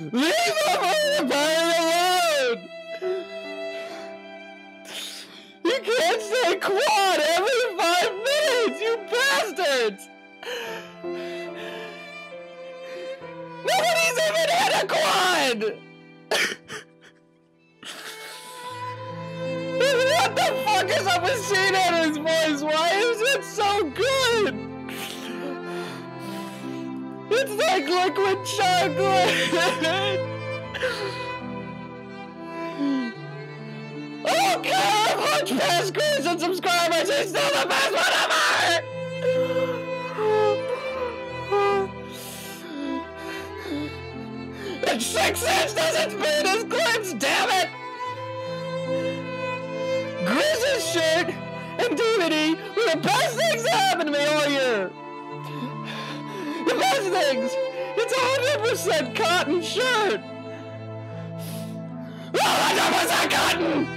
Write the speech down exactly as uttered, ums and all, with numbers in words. Leave my brother alone! You can't say quad every five minutes, you bastards! Nobody's even in a quad! What the fuck is up with Shane Adams' voice? Why is it so good? It's like liquid chocolate! Oh God! Punch past Chris and subscribers! He's still the best one ever! It's six inch doesn't fit his clips! Damn it! Chris's shirt and D V D were the best things that happened to me all year! The best things! It's a one hundred percent cotton shirt! one hundred percent cotton!